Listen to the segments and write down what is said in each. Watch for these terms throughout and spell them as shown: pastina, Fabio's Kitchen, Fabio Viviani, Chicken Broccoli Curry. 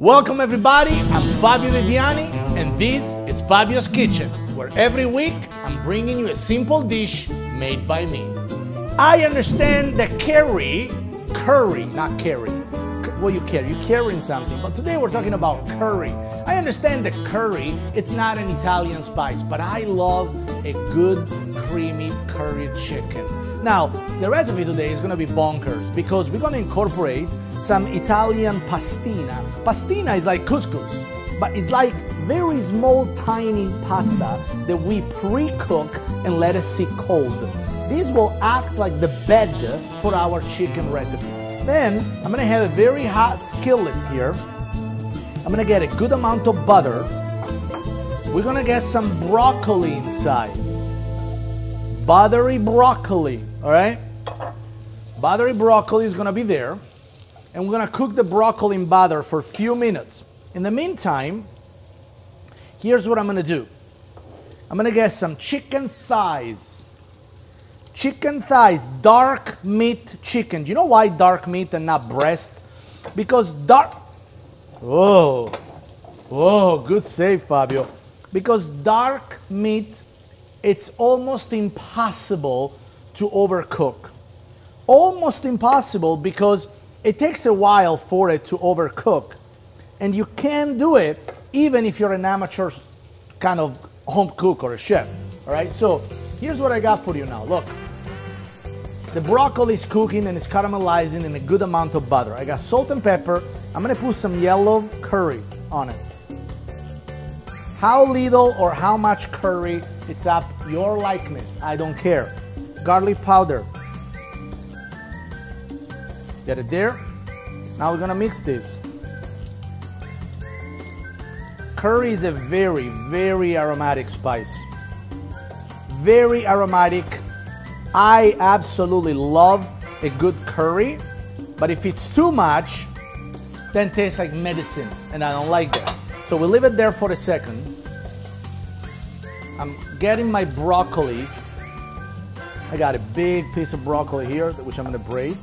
Welcome everybody, I'm Fabio Viviani and this is Fabio's Kitchen, where every week I'm bringing you a simple dish made by me. I understand that you're carrying something, but today we're talking about curry. I understand that curry, it's not an Italian spice, but I love a good creamy curry chicken. Now, the recipe today is gonna be bonkers because we're gonna incorporate some Italian pastina. Pastina is like couscous, but it's like very small, tiny pasta that we pre-cook and let it sit cold. This will act like the bed for our chicken recipe. Then, I'm gonna have a very hot skillet here. I'm gonna get a good amount of butter. We're gonna get some broccoli inside. Buttery broccoli, all right? Buttery broccoli is gonna be there. And we're gonna cook the broccoli in butter for a few minutes. In the meantime, here's what I'm gonna do. I'm gonna get some chicken thighs. Chicken thighs, dark meat chicken. Do you know why dark meat and not breast? Because dark... Whoa. Whoa, good save, Fabio. Because dark meat, it's almost impossible to overcook. Almost impossible because it takes a while for it to overcook. And you can do it even if you're an amateur kind of home cook or a chef. All right, so here's what I got for you now. Look. The broccoli is cooking and it's caramelizing in a good amount of butter. I got salt and pepper. I'm gonna put some yellow curry on it. How little or how much curry, it's up your likeness. I don't care. Garlic powder. Get it there. Now we're gonna mix this. Curry is a very, very aromatic spice. Very aromatic. I absolutely love a good curry, but if it's too much, then it tastes like medicine, and I don't like that. So we'll leave it there for a second. I'm getting my broccoli. I got a big piece of broccoli here, which I'm gonna break.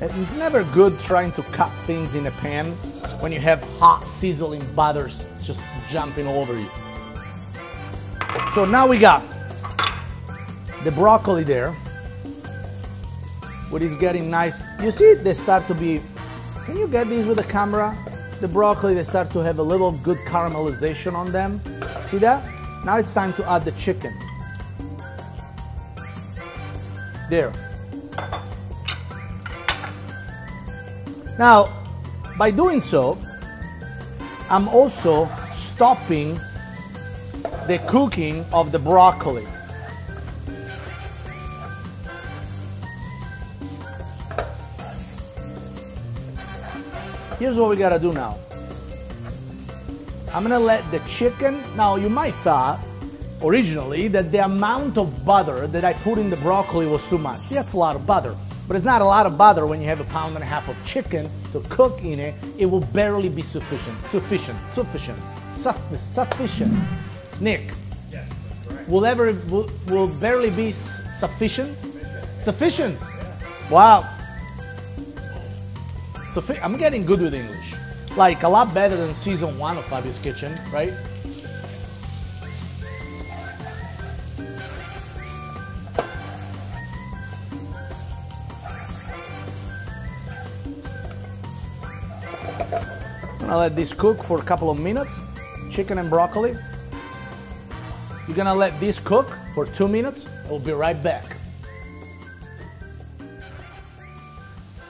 It's never good trying to cut things in a pan when you have hot sizzling butters just jumping over you. So now we got the broccoli there, which is getting nice. You see, they start to be, can you get these with the camera? The broccoli, they start to have a little good caramelization on them. See that? Now it's time to add the chicken. There. Now, by doing so, I'm also stopping the cooking of the broccoli. Here's what we gotta do now. I'm gonna let the chicken, now you might thought originally that the amount of butter that I put in the broccoli was too much. That's a lot of butter, but it's not a lot of butter when you have 1.5 pounds of chicken to cook in it. It will barely be sufficient. Nick, yes, that's correct. Will barely be sufficient? Sufficient? Yeah. Wow. I'm getting good with English. Like a lot better than season 1 of Fabio's Kitchen, right? I'm gonna let this cook for a couple of minutes. Chicken and broccoli. You're gonna let this cook for 2 minutes. We'll be right back.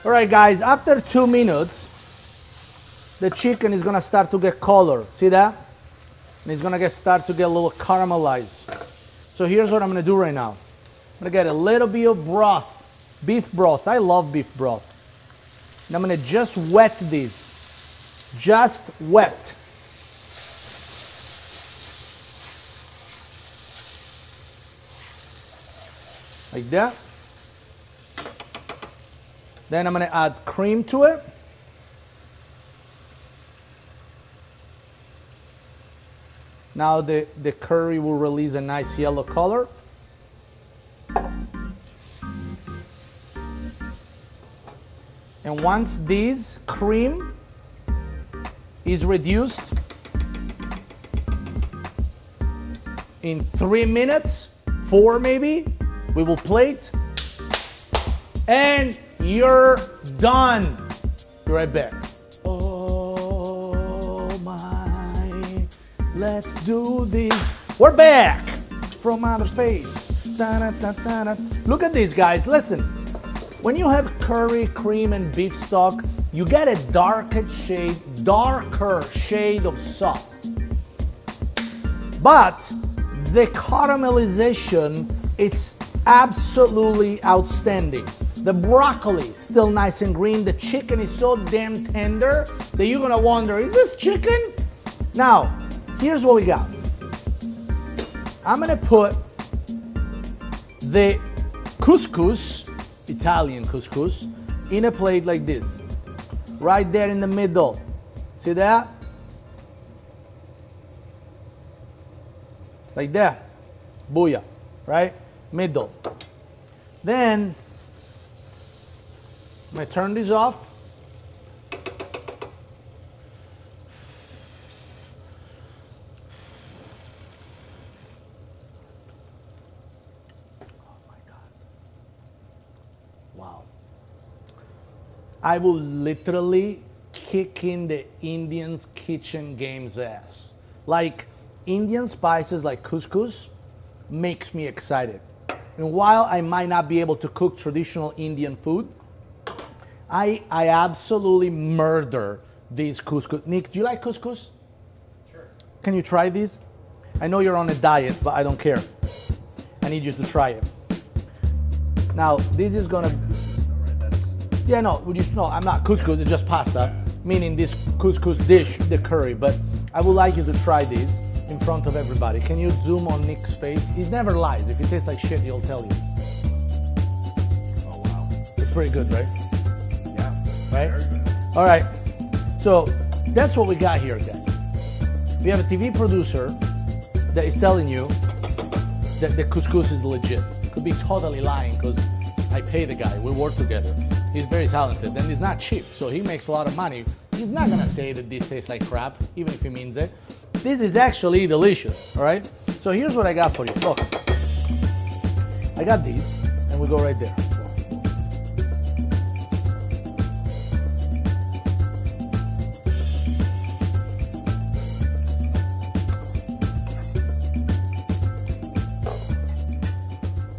All right, guys, after 2 minutes, the chicken is gonna start to get color. See that? And it's gonna start to get a little caramelized. So here's what I'm gonna do right now. I'm gonna get a little bit of broth, beef broth. I love beef broth. And I'm gonna just wet these. Just wet. Like that. Then I'm gonna add cream to it. Now the curry will release a nice yellow color. And once this cream is reduced in 3 minutes, four maybe, we will plate. And you're done. Be right back. Oh my, let's do this. We're back from outer space. Da-da-da-da-da. Look at this, guys, listen. When you have curry, cream, and beef stock, you get a darker shade of sauce. But the caramelization, it's absolutely outstanding. The broccoli is still nice and green. The chicken is so damn tender that you're gonna wonder, is this chicken? Now, here's what we got. I'm gonna put the couscous, Italian couscous, in a plate like this. Right there in the middle. See that? Like that. Booyah, right? Middle. Then, I'm gonna turn this off. I will literally kick in the Indian's kitchen game's ass. Like, Indian spices like couscous makes me excited. And while I might not be able to cook traditional Indian food, I absolutely murder these couscous. Nick, do you like couscous? Sure. Can you try these? I know you're on a diet, but I don't care. I need you to try it. Now, this is gonna... Yeah, no, no, I'm not couscous, it's just pasta, meaning this couscous dish, the curry, but I would like you to try this in front of everybody. Can you zoom on Nick's face? He never lies. If it tastes like shit, he'll tell you. Oh, wow. It's pretty good, right? Yeah. Right? Very good. All right, so that's what we got here, guys. We have a TV producer that is telling you that the couscous is legit. Could be totally lying, because I pay the guy, we work together. He's very talented, and he's not cheap, so he makes a lot of money. He's not gonna say that this tastes like crap, even if he means it. This is actually delicious, all right? So here's what I got for you, look. I got these, and we go right there.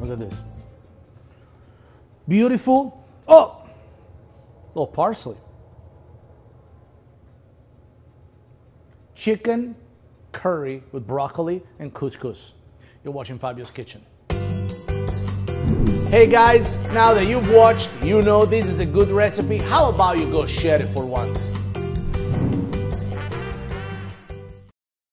Look at this. Beautiful. Oh! Little parsley. Chicken curry with broccoli and couscous. You're watching Fabio's Kitchen. Hey guys, now that you've watched, you know this is a good recipe. How about you go share it for once?